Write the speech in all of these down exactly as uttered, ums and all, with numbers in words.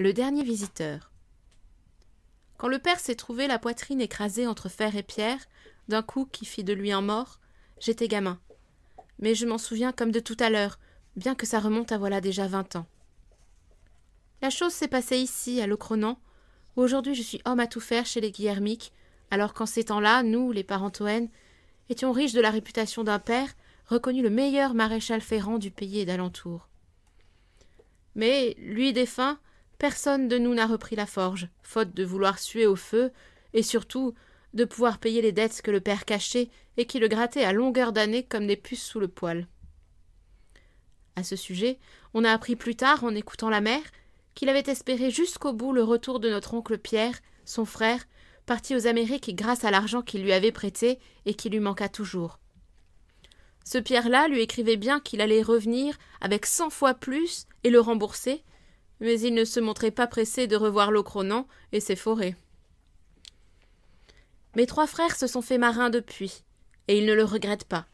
Le dernier visiteur. Quand le père s'est trouvé la poitrine écrasée entre fer et pierre, d'un coup qui fit de lui un mort, j'étais gamin. Mais je m'en souviens comme de tout à l'heure, bien que ça remonte à voilà déjà vingt ans. La chose s'est passée ici, à Locronan, où aujourd'hui je suis homme à tout faire chez les Guillermique, alors qu'en ces temps-là, nous, les parents Tohen, étions riches de la réputation d'un père, reconnu le meilleur maréchal ferrant du pays et d'alentour. Mais, lui défunt, personne de nous n'a repris la forge, faute de vouloir suer au feu, et surtout de pouvoir payer les dettes que le père cachait et qui le grattait à longueur d'année comme des puces sous le poil. À ce sujet, on a appris plus tard, en écoutant la mère, qu'il avait espéré jusqu'au bout le retour de notre oncle Pierre, son frère, parti aux Amériques et grâce à l'argent qu'il lui avait prêté et qui lui manqua toujours. Ce Pierre-là lui écrivait bien qu'il allait revenir avec cent fois plus et le rembourser, mais il ne se montrait pas pressé de revoir Locronan et ses forêts. Mes trois frères se sont fait marins depuis, et ils ne le regrettent pas.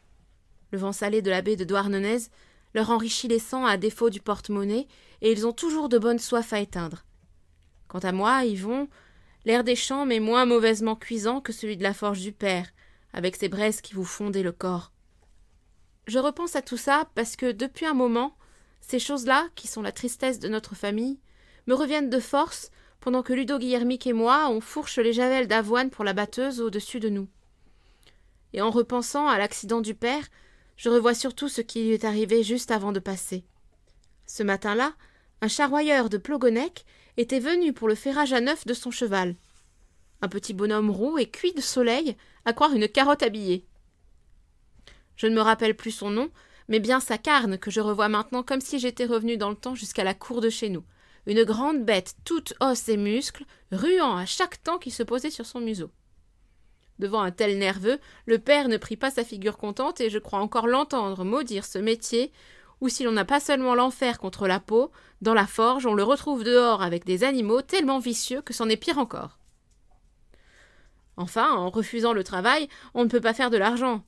Le vent salé de la baie de Douarnenez leur enrichit les sangs à défaut du porte-monnaie, et ils ont toujours de bonnes soifs à éteindre. Quant à moi, Yvon, l'air des champs m'est moins mauvaisement cuisant que celui de la forge du père, avec ses braises qui vous fondaient le corps. Je repense à tout ça parce que, depuis un moment, ces choses-là, qui sont la tristesse de notre famille, me reviennent de force pendant que Ludo Guillermique et moi, on fourche les javelles d'avoine pour la batteuse au-dessus de nous. Et en repensant à l'accident du père, je revois surtout ce qui lui est arrivé juste avant de passer. Ce matin-là, un charroyeur de Plogonec était venu pour le ferrage à neuf de son cheval. Un petit bonhomme roux et cuit de soleil, à croire une carotte habillée. Je ne me rappelle plus son nom, mais bien sa carne que je revois maintenant comme si j'étais revenu dans le temps jusqu'à la cour de chez nous. Une grande bête, toute os et muscles, ruant à chaque temps qui se posait sur son museau. Devant un tel nerveux, le père ne prit pas sa figure contente et je crois encore l'entendre maudire ce métier, où si l'on n'a pas seulement l'enfer contre la peau, dans la forge on le retrouve dehors avec des animaux tellement vicieux que c'en est pire encore. Enfin, en refusant le travail, on ne peut pas faire de l'argent.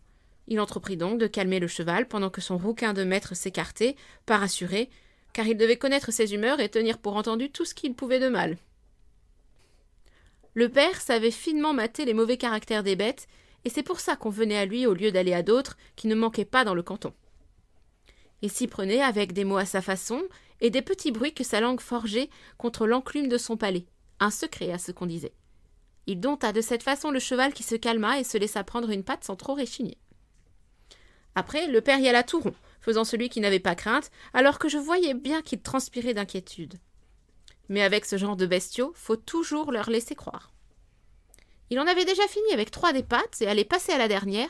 Il entreprit donc de calmer le cheval pendant que son rouquin de maître s'écartait, pas rassuré, car il devait connaître ses humeurs et tenir pour entendu tout ce qu'il pouvait de mal. Le père savait finement mater les mauvais caractères des bêtes, et c'est pour ça qu'on venait à lui au lieu d'aller à d'autres qui ne manquaient pas dans le canton. Il s'y prenait avec des mots à sa façon et des petits bruits que sa langue forgeait contre l'enclume de son palais, un secret à ce qu'on disait. Il dompta de cette façon le cheval qui se calma et se laissa prendre une patte sans trop rechigner. Après, le père y alla tout rond, faisant celui qui n'avait pas crainte, alors que je voyais bien qu'il transpirait d'inquiétude. Mais avec ce genre de bestiaux, faut toujours leur laisser croire. Il en avait déjà fini avec trois des pattes et allait passer à la dernière,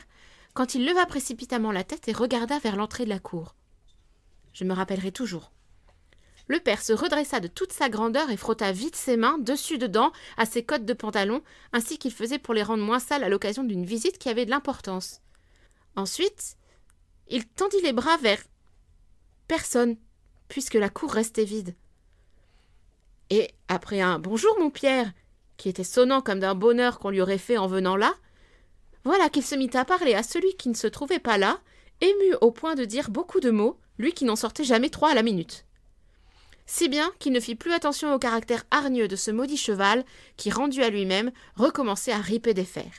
quand il leva précipitamment la tête et regarda vers l'entrée de la cour. Je me rappellerai toujours. Le père se redressa de toute sa grandeur et frotta vite ses mains, dessus-dedans, à ses cottes de pantalon, ainsi qu'il faisait pour les rendre moins sales à l'occasion d'une visite qui avait de l'importance. Ensuite, il tendit les bras vers personne, puisque la cour restait vide. Et, après un « Bonjour, mon Pierre », qui était sonnant comme d'un bonheur qu'on lui aurait fait en venant là, voilà qu'il se mit à parler à celui qui ne se trouvait pas là, ému au point de dire beaucoup de mots, lui qui n'en sortait jamais trois à la minute. Si bien qu'il ne fit plus attention au caractère hargneux de ce maudit cheval, qui, rendu à lui-même, recommençait à riper des fers.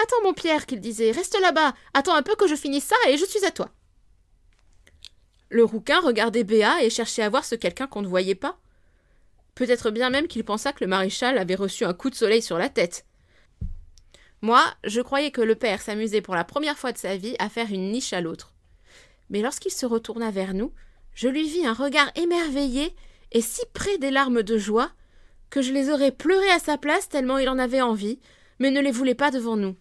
« Attends, mon Pierre », qu'il disait, « reste là-bas, attends un peu que je finisse ça et je suis à toi. » Le rouquin regardait Béat et cherchait à voir ce quelqu'un qu'on ne voyait pas. Peut-être bien même qu'il pensa que le maréchal avait reçu un coup de soleil sur la tête. Moi, je croyais que le père s'amusait pour la première fois de sa vie à faire une niche à l'autre. Mais lorsqu'il se retourna vers nous, je lui vis un regard émerveillé et si près des larmes de joie que je les aurais pleurées à sa place tellement il en avait envie, mais ne les voulait pas devant nous.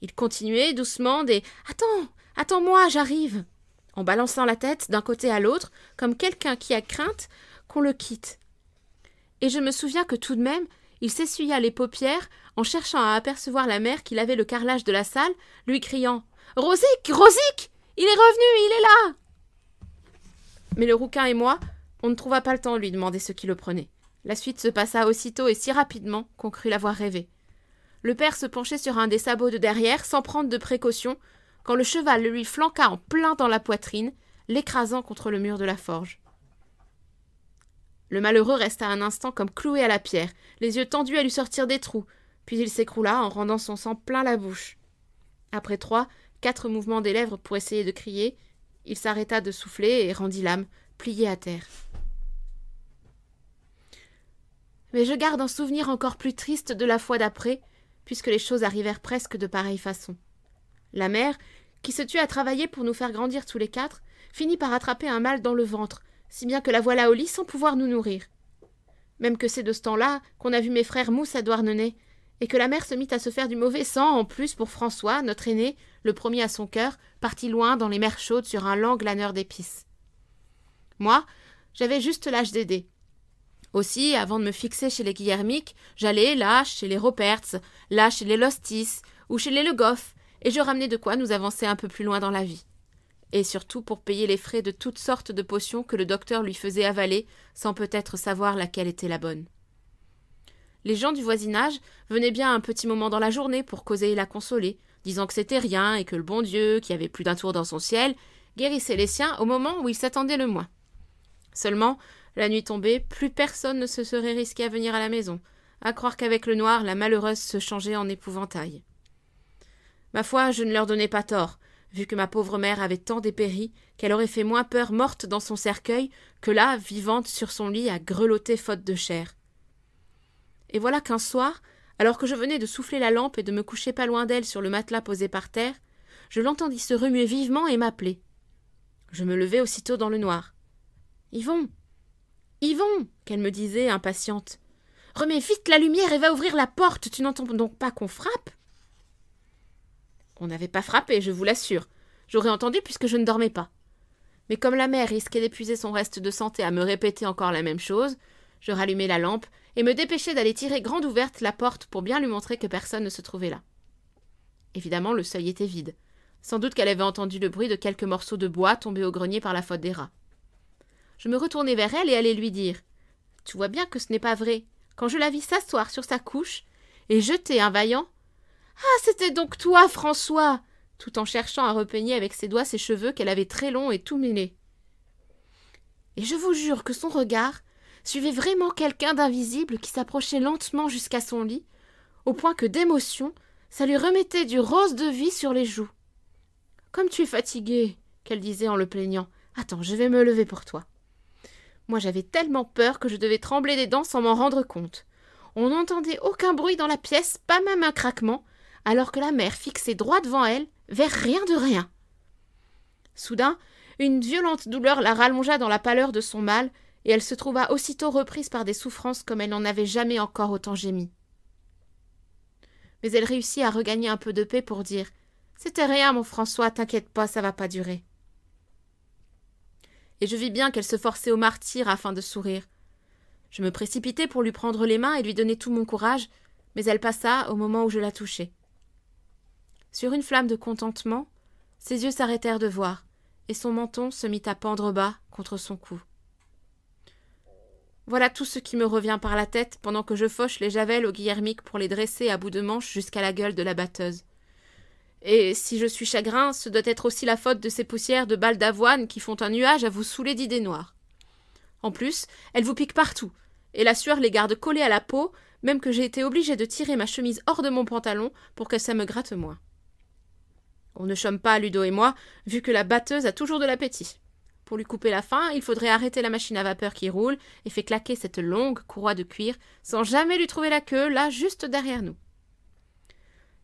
Il continuait doucement des « Attends, attends-moi, j'arrive !» en balançant la tête d'un côté à l'autre, comme quelqu'un qui a crainte qu'on le quitte. Et je me souviens que tout de même, il s'essuya les paupières en cherchant à apercevoir la mère qui lavait le carrelage de la salle, lui criant « Rosic, Rosic, il est revenu, il est là !» Mais le rouquin et moi, on ne trouva pas le temps de lui demander ce qui le prenait. La suite se passa aussitôt et si rapidement qu'on crut l'avoir rêvé. Le père se penchait sur un des sabots de derrière, sans prendre de précaution, quand le cheval lui flanqua en plein dans la poitrine, l'écrasant contre le mur de la forge. Le malheureux resta un instant comme cloué à la pierre, les yeux tendus à lui sortir des trous, puis il s'écroula en rendant son sang plein la bouche. Après trois, quatre mouvements des lèvres pour essayer de crier, il s'arrêta de souffler et rendit l'âme, pliée à terre. Mais je garde un souvenir encore plus triste de la fois d'après, puisque les choses arrivèrent presque de pareille façon. La mère, qui se tut à travailler pour nous faire grandir tous les quatre, finit par attraper un mal dans le ventre, si bien que la voilà au lit sans pouvoir nous nourrir. Même que c'est de ce temps-là qu'on a vu mes frères Mousse à Douarnenez, et que la mère se mit à se faire du mauvais sang en plus pour François, notre aîné, le premier à son cœur, parti loin dans les mers chaudes sur un lent glaneur d'épices. Moi, j'avais juste l'âge d'aider. Aussi, avant de me fixer chez les Guillermique, j'allais là chez les Roperts, là chez les Lostis, ou chez les Le Goff, et je ramenais de quoi nous avancer un peu plus loin dans la vie. Et surtout pour payer les frais de toutes sortes de potions que le docteur lui faisait avaler, sans peut-être savoir laquelle était la bonne. Les gens du voisinage venaient bien un petit moment dans la journée pour causer et la consoler, disant que c'était rien et que le bon Dieu, qui avait plus d'un tour dans son ciel, guérissait les siens au moment où ils s'attendaient le moins. Seulement, la nuit tombée, plus personne ne se serait risqué à venir à la maison, à croire qu'avec le noir, la malheureuse se changeait en épouvantail. Ma foi, je ne leur donnais pas tort, vu que ma pauvre mère avait tant dépéri qu'elle aurait fait moins peur morte dans son cercueil que là, vivante sur son lit à grelotter faute de chair. Et voilà qu'un soir, alors que je venais de souffler la lampe et de me coucher pas loin d'elle sur le matelas posé par terre, je l'entendis se remuer vivement et m'appeler. Je me levai aussitôt dans le noir. « Yvon ! Yvon ! » qu'elle me disait, impatiente. « Remets vite la lumière et va ouvrir la porte, tu n'entends donc pas qu'on frappe ?» On n'avait pas frappé, je vous l'assure. J'aurais entendu puisque je ne dormais pas. Mais comme la mère risquait d'épuiser son reste de santé à me répéter encore la même chose, je rallumai la lampe et me dépêchai d'aller tirer grande ouverte la porte pour bien lui montrer que personne ne se trouvait là. Évidemment, le seuil était vide. Sans doute qu'elle avait entendu le bruit de quelques morceaux de bois tombés au grenier par la faute des rats. Je me retournai vers elle et allai lui dire « Tu vois bien que ce n'est pas vrai. Quand je la vis s'asseoir sur sa couche et jeter un vaillant, « Ah, c'était donc toi, François !» tout en cherchant à repeigner avec ses doigts ses cheveux qu'elle avait très longs et tout mêlés. Et je vous jure que son regard suivait vraiment quelqu'un d'invisible qui s'approchait lentement jusqu'à son lit, au point que d'émotion, ça lui remettait du rose de vie sur les joues. « Comme tu es fatiguée !» qu'elle disait en le plaignant. « Attends, je vais me lever pour toi. » Moi, j'avais tellement peur que je devais trembler des dents sans m'en rendre compte. On n'entendait aucun bruit dans la pièce, pas même un craquement, alors que la mère fixait droit devant elle, vers rien de rien. Soudain, une violente douleur la rallongea dans la pâleur de son mal, et elle se trouva aussitôt reprise par des souffrances comme elle n'en avait jamais encore autant gémi. Mais elle réussit à regagner un peu de paix pour dire « C'était rien, mon François, t'inquiète pas, ça va pas durer. » Et je vis bien qu'elle se forçait au martyre afin de sourire. Je me précipitai pour lui prendre les mains et lui donner tout mon courage, mais elle passa au moment où je la touchais. Sur une flamme de contentement, ses yeux s'arrêtèrent de voir, et son menton se mit à pendre bas contre son cou. Voilà tout ce qui me revient par la tête pendant que je fauche les javelles aux Guillermiques pour les dresser à bout de manche jusqu'à la gueule de la batteuse. Et si je suis chagrin, ce doit être aussi la faute de ces poussières de balles d'avoine qui font un nuage à vous saouler d'idées noires. En plus, elles vous piquent partout, et la sueur les garde collées à la peau, même que j'ai été obligée de tirer ma chemise hors de mon pantalon pour que ça me gratte moins. On ne chôme pas, Ludo et moi, vu que la batteuse a toujours de l'appétit. Pour lui couper la faim, il faudrait arrêter la machine à vapeur qui roule et fait claquer cette longue courroie de cuir sans jamais lui trouver la queue, là, juste derrière nous.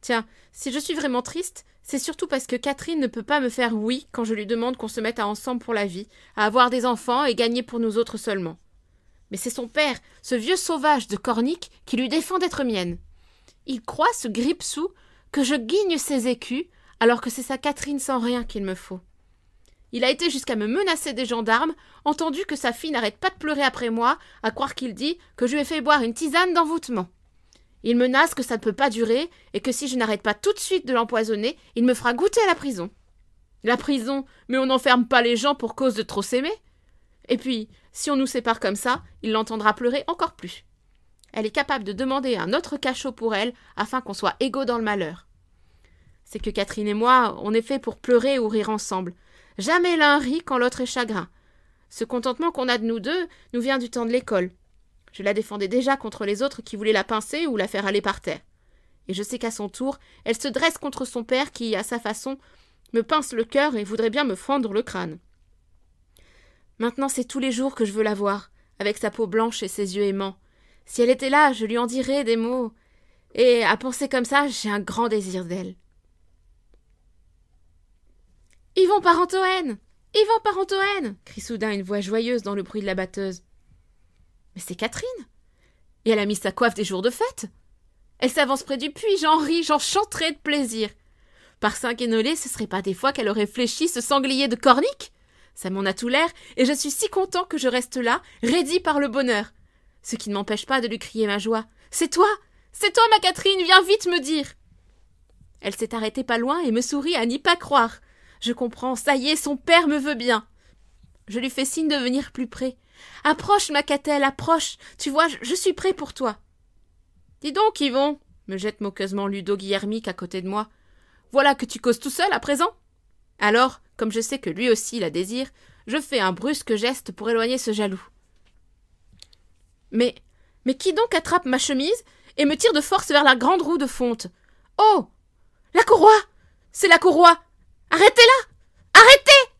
Tiens, si je suis vraiment triste, c'est surtout parce que Catherine ne peut pas me faire oui quand je lui demande qu'on se mette à ensemble pour la vie, à avoir des enfants et gagner pour nous autres seulement. Mais c'est son père, ce vieux sauvage de Cornic, qui lui défend d'être mienne. Il croit, ce grippe-sous, que je guigne ses écus, alors que c'est sa Catherine sans rien qu'il me faut. Il a été jusqu'à me menacer des gendarmes, entendu que sa fille n'arrête pas de pleurer après moi, à croire qu'il dit que je lui ai fait boire une tisane d'envoûtement. Il menace que ça ne peut pas durer, et que si je n'arrête pas tout de suite de l'empoisonner, il me fera goûter à la prison. La prison, mais on n'enferme pas les gens pour cause de trop s'aimer. Et puis, si on nous sépare comme ça, il l'entendra pleurer encore plus. Elle est capable de demander un autre cachot pour elle, afin qu'on soit égaux dans le malheur. C'est que Catherine et moi, on est faits pour pleurer ou rire ensemble. Jamais l'un rit quand l'autre est chagrin. Ce contentement qu'on a de nous deux nous vient du temps de l'école. Je la défendais déjà contre les autres qui voulaient la pincer ou la faire aller par terre. Et je sais qu'à son tour, elle se dresse contre son père qui, à sa façon, me pince le cœur et voudrait bien me fendre le crâne. Maintenant, c'est tous les jours que je veux la voir, avec sa peau blanche et ses yeux aimants. Si elle était là, je lui en dirais des mots. Et à penser comme ça, j'ai un grand désir d'elle. « Yvon part en Tohen ! Yvon part en Tohen !» crie soudain une voix joyeuse dans le bruit de la batteuse. « Mais c'est Catherine ! Et elle a mis sa coiffe des jours de fête !» Elle s'avance près du puits, j'en ris, j'en chanterai de plaisir. Par Saint-Quenolé, ce serait pas des fois qu'elle aurait fléchi ce sanglier de Cornic? Ça m'en a tout l'air, et je suis si content que je reste là, raidi par le bonheur. Ce qui ne m'empêche pas de lui crier ma joie. C'est toi! C'est toi, ma Catherine, viens vite me dire! Elle s'est arrêtée pas loin et me sourit à n'y pas croire. Je comprends, ça y est, son père me veut bien. Je lui fais signe de venir plus près. Approche, ma Catelle, approche, tu vois, je, je suis prêt pour toi. « Dis donc, Yvon !» me jette moqueusement Ludo Guillermique à côté de moi. « Voilà que tu causes tout seul à présent ?» Alors, comme je sais que lui aussi la désire, je fais un brusque geste pour éloigner ce jaloux. « Mais, mais qui donc attrape ma chemise et me tire de force vers la grande roue de fonte ? Oh ! La courroie ! C'est la courroie ! Arrêtez-la ! Arrêtez !